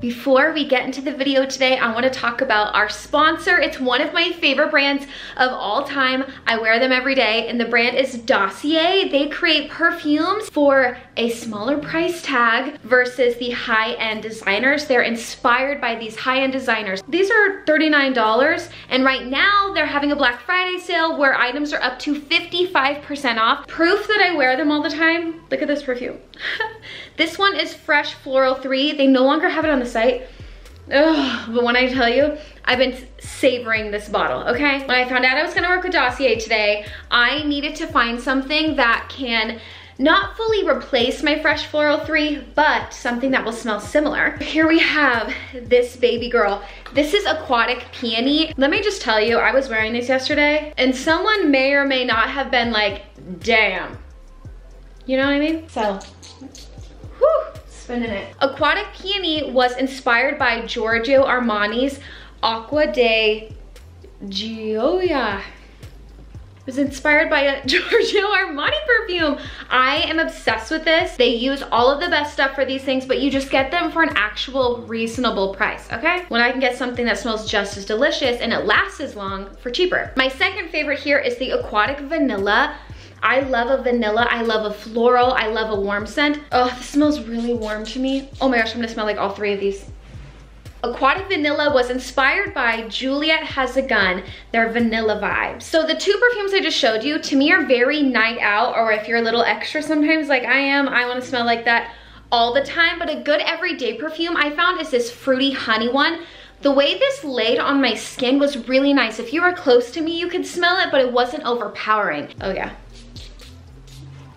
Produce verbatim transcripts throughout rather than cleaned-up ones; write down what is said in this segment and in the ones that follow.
Before we get into the video today, I want to talk about our sponsor. It's one of my favorite brands of all time. I wear them every day, and the brand is Dossier. They create perfumes for a smaller price tag versus the high-end designers. They're inspired by these high-end designers. These are thirty-nine dollars, and right now they're having a Black Friday sale where items are up to fifty-five percent off. Proof that I wear them all the time. Look at this perfume. This one is Fresh Floral three. They no longer have it on the site. Ugh, but when I tell you, I've been savoring this bottle, okay? When I found out I was gonna work with Dossier today, I needed to find something that can not fully replace my Fresh Floral three, but something that will smell similar. Here we have this baby girl. This is Aquatic Peony. Let me just tell you, I was wearing these yesterday, and someone may or may not have been like, damn. You know what I mean? So, whew. In it. Aquatic Peony was inspired by Giorgio Armani's Aqua di Gioia. It was inspired by a Giorgio Armani perfume. I am obsessed with this. They use all of the best stuff for these things, but you just get them for an actual reasonable price, okay? When I can get something that smells just as delicious and it lasts as long for cheaper. My second favorite here is the Aquatic Vanilla. I love a vanilla, I love a floral, I love a warm scent. Oh, this smells really warm to me. Oh my gosh, I'm gonna smell like all three of these. Aquatic Vanilla was inspired by Juliet Has a Gun, their vanilla vibe. So the two perfumes I just showed you, to me, are very night out, or if you're a little extra sometimes like I am, I wanna smell like that all the time, but a good everyday perfume I found is this fruity honey one. The way this laid on my skin was really nice. If you were close to me, you could smell it, but it wasn't overpowering. Oh yeah.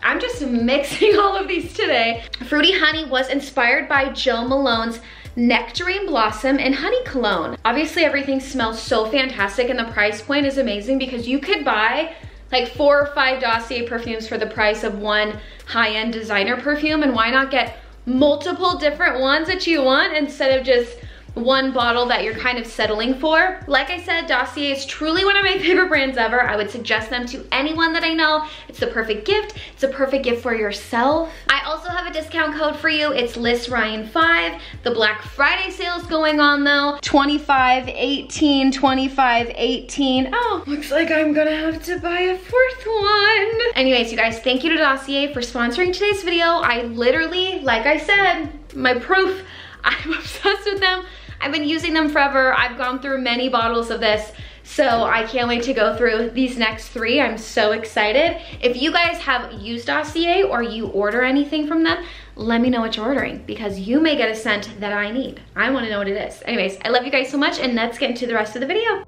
I'm just mixing all of these today. Fruity Honey was inspired by Joe Malone's Nectarine Blossom and Honey Cologne. Obviously, everything smells so fantastic, and the price point is amazing because you could buy like four or five Dossier perfumes for the price of one high-end designer perfume, and why not get multiple different ones that you want instead of just one bottle that you're kind of settling for. Like I said, Dossier is truly one of my favorite brands ever. I would suggest them to anyone that I know. It's the perfect gift. It's a perfect gift for yourself. I also have a discount code for you. It's Lyss Ryan five. The Black Friday sale is going on though. twenty-five eighteen, twenty-five eighteen. Oh, looks like I'm gonna have to buy a fourth one. Anyways, you guys, thank you to Dossier for sponsoring today's video. I literally, like I said, my proof, I'm obsessed with them. I've been using them forever. I've gone through many bottles of this, so I can't wait to go through these next three. I'm so excited. If you guys have used Dossier or you order anything from them, let me know what you're ordering, because you may get a scent that I need. I wanna know what it is. Anyways, I love you guys so much, and let's get into the rest of the video.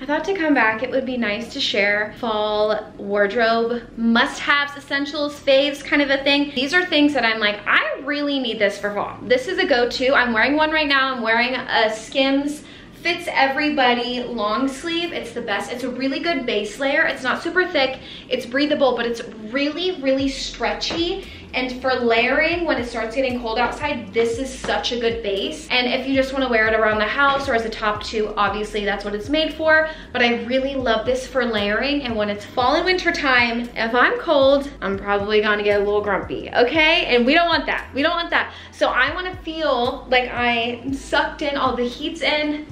I thought to come back, it would be nice to share fall wardrobe must-haves, essentials, faves kind of a thing. These are things that I'm like, I really need this for fall. This is a go-to. I'm wearing one right now. I'm wearing a Skims Fits Everybody long sleeve. It's the best. It's a really good base layer. It's not super thick. It's breathable, but it's really, really stretchy. And for layering, when it starts getting cold outside, this is such a good base. And if you just wanna wear it around the house or as a top too, obviously that's what it's made for. But I really love this for layering. And when it's fall and winter time, if I'm cold, I'm probably gonna get a little grumpy, okay? And we don't want that, we don't want that. So I wanna feel like I sucked in, all the heat's in,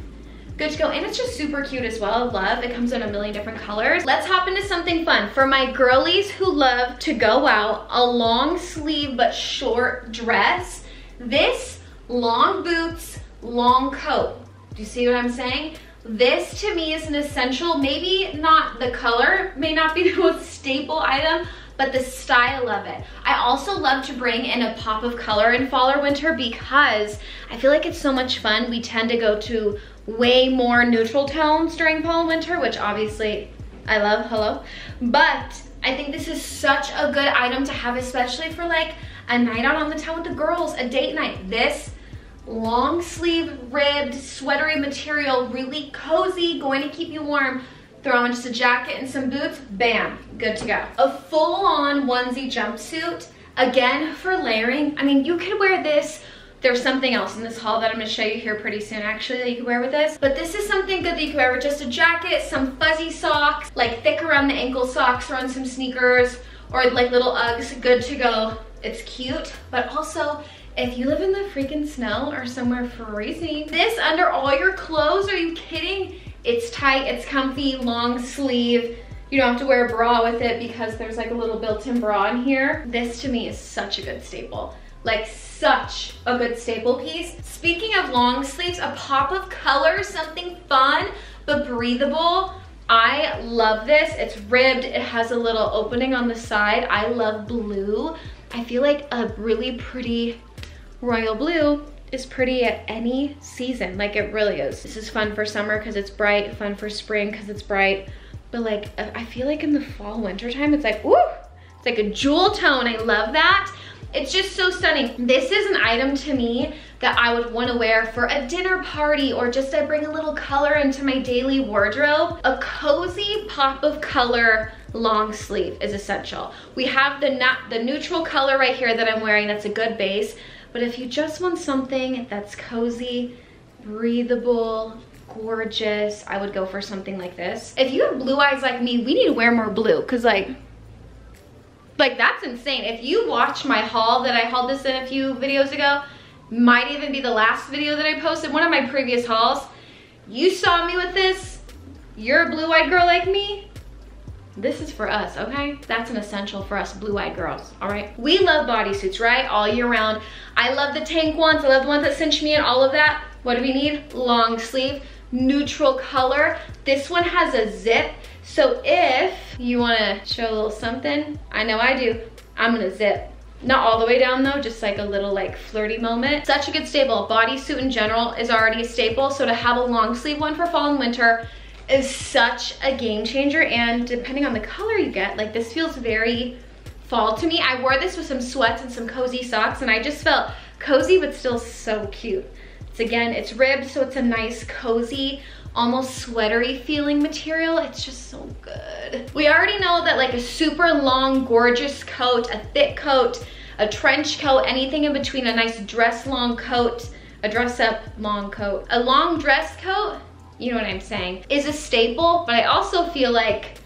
good to go. And it's just super cute as well. Love it. Comes in a million different colors. Let's hop into something fun for my girlies who love to go out. A long sleeve but short dress, this, long boots, long coat. Do you see what I'm saying? This to me is an essential. Maybe not the color, may not be the most staple item, but the style of it. I also love to bring in a pop of color in fall or winter because I feel like it's so much fun. We tend to go to way more neutral tones during fall and winter, which obviously I love, hello. But I think this is such a good item to have, especially for like a night out on the town with the girls, a date night. This long sleeve, ribbed, sweatery material, really cozy, going to keep you warm. Throw in just a jacket and some boots, bam, good to go. A full-on onesie jumpsuit, again, for layering. I mean, you could wear this. There's something else in this haul that I'm gonna show you here pretty soon, actually, that you can wear with this. But this is something good that you can wear with just a jacket, some fuzzy socks, like thick around the ankle socks, throw in some sneakers, or like little Uggs, good to go. It's cute, but also if you live in the freaking snow or somewhere freezing, this under all your clothes, are you kidding? It's tight, it's comfy, long sleeve. You don't have to wear a bra with it because there's like a little built-in bra in here. This to me is such a good staple. Like such a good staple piece. Speaking of long sleeves, a pop of color, something fun but breathable. I love this. It's ribbed, it has a little opening on the side. I love blue. I feel like a really pretty royal blue is pretty at any season, like it really is. This is fun for summer because it's bright, fun for spring because it's bright, but like I feel like in the fall, winter time, it's like, woo, it's like a jewel tone. I love that. It's just so stunning. This is an item to me that I would want to wear for a dinner party or just I bring a little color into my daily wardrobe. A cozy pop of color long sleeve is essential. We have the, not, the neutral color right here that I'm wearing. That's a good base. But if you just want something that's cozy, breathable, gorgeous, I would go for something like this. If you have blue eyes like me, we need to wear more blue because like, like that's insane. If you watch my haul that I hauled this in a few videos ago, might even be the last video that I posted, one of my previous hauls, you saw me with this, you're a blue-eyed girl like me, this is for us, okay? That's an essential for us blue-eyed girls, all right? We love bodysuits, right? All year round. I love the tank ones. I love the ones that cinch me and all of that. What do we need? Long sleeve, neutral color. This one has a zip, so if you wanna show a little something, I know I do, I'm gonna zip. Not all the way down though, just like a little like flirty moment. Such a good staple. Bodysuit in general is already a staple, so to have a long sleeve one for fall and winter is such a game changer, and depending on the color you get, like this feels very fall to me. I wore this with some sweats and some cozy socks and I just felt cozy but still so cute. It's again, it's ribbed, so it's a nice cozy, almost sweatery feeling material. It's just so good. We already know that like a super long, gorgeous coat, a thick coat, a trench coat, anything in between, a nice dress long coat, a dress up long coat, a long dress coat, you know what I'm saying, is a staple, but I also feel like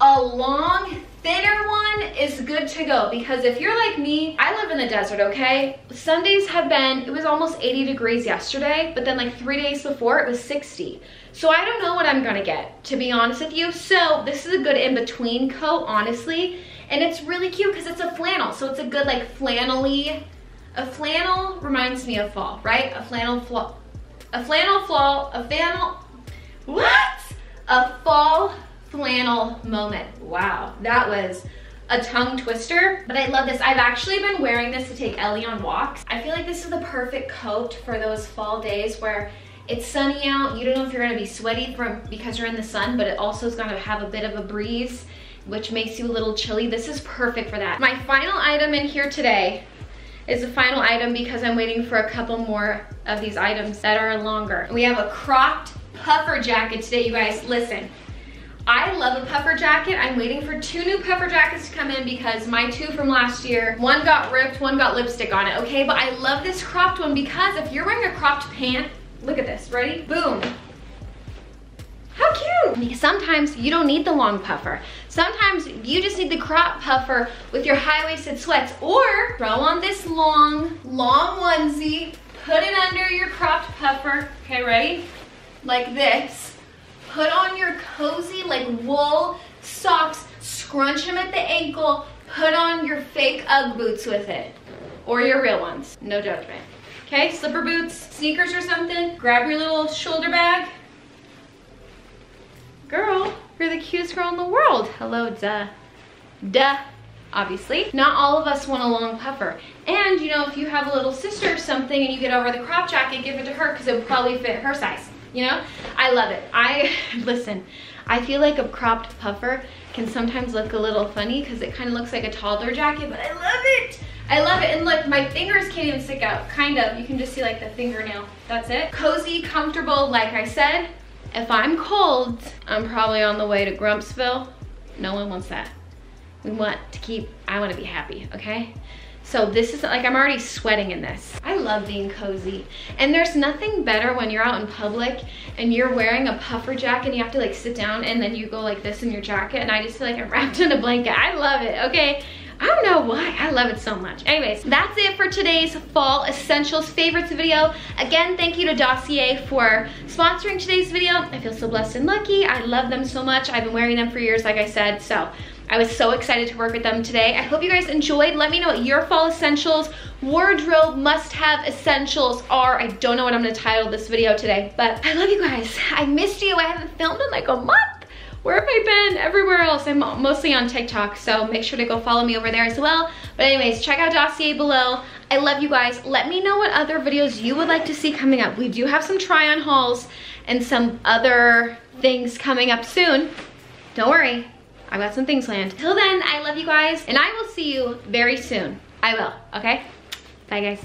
a long, thinner one is good to go because if you're like me, I live in the desert, okay? Sundays have been, it was almost eighty degrees yesterday, but then like three days before it was sixty. So I don't know what I'm gonna get, to be honest with you. So this is a good in-between coat, honestly. And it's really cute because it's a flannel. So it's a good like flannel-y, a flannel reminds me of fall, right? A flannel flaw, a flannel flaw, a flannel, what? A fall flannel moment. Wow, that was a tongue twister, but I love this. I've actually been wearing this to take Ellie on walks. I feel like this is the perfect coat for those fall days where it's sunny out. You don't know if you're gonna be sweaty from because you're in the sun, but it also is gonna have a bit of a breeze, which makes you a little chilly. This is perfect for that. My final item in here today is the final item because I'm waiting for a couple more of these items that are longer. We have a cropped puffer jacket today, you guys. Listen, I love a puffer jacket. I'm waiting for two new puffer jackets to come in because my two from last year, one got ripped, one got lipstick on it, okay? But I love this cropped one because if you're wearing a cropped pant, look at this, ready? Boom. How cute! Because sometimes you don't need the long puffer. Sometimes you just need the crop puffer with your high-waisted sweats, or throw on this long, long onesie, put it under your cropped puffer, okay, ready? Like this. Put on your cozy, like wool socks, scrunch them at the ankle, put on your fake Ugg boots with it, or your real ones, no judgment. Okay, slipper boots, sneakers or something, grab your little shoulder bag. Girl, you're the cutest girl in the world. Hello, duh, duh, obviously. Not all of us want a long puffer. And you know, if you have a little sister or something and you get over the crop jacket, give it to her because it would probably fit her size. You know, I love it. I, listen, I feel like a cropped puffer can sometimes look a little funny because it kind of looks like a toddler jacket, but I love it. I love it. And look, my fingers can't even stick out, kind of. You can just see like the fingernail, that's it. Cozy, comfortable, like I said. If I'm cold, I'm probably on the way to Grumpsville. No one wants that. We want to keep, I want to be happy, okay? So this is, like, I'm already sweating in this. I love being cozy. And there's nothing better when you're out in public and you're wearing a puffer jacket and you have to, like, sit down and then you go like this in your jacket, and I just feel like I'm wrapped in a blanket. I love it, okay? I don't know why, I love it so much. Anyways, that's it for today's Fall Essentials Favorites video. Again, thank you to Dossier for sponsoring today's video. I feel so blessed and lucky. I love them so much. I've been wearing them for years, like I said, so I was so excited to work with them today. I hope you guys enjoyed. Let me know what your Fall Essentials wardrobe must-have essentials are. I don't know what I'm gonna title this video today, but I love you guys. I missed you. I haven't filmed in like a month. Where have I been? Everywhere else. I'm mostly on TikTok, so make sure to go follow me over there as well. But anyways, check out Dossier below. I love you guys. Let me know what other videos you would like to see coming up. We do have some try-on hauls and some other things coming up soon. Don't worry, I've got some things planned. Till then, I love you guys, and I will see you very soon. I will, okay? Bye, guys.